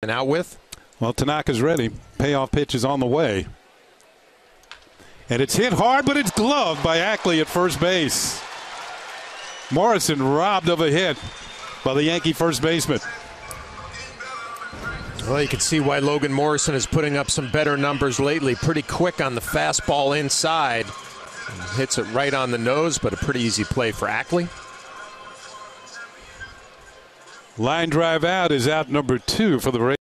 And out with? Well, Tanaka's ready. Payoff pitch is on the way. And it's hit hard, but it's gloved by Ackley at first base. Morrison robbed of a hit by the Yankee first baseman. Well, you can see why Logan Morrison is putting up some better numbers lately. Pretty quick on the fastball inside. Hits it right on the nose, but a pretty easy play for Ackley. Line drive out is out number 2 for the Rays.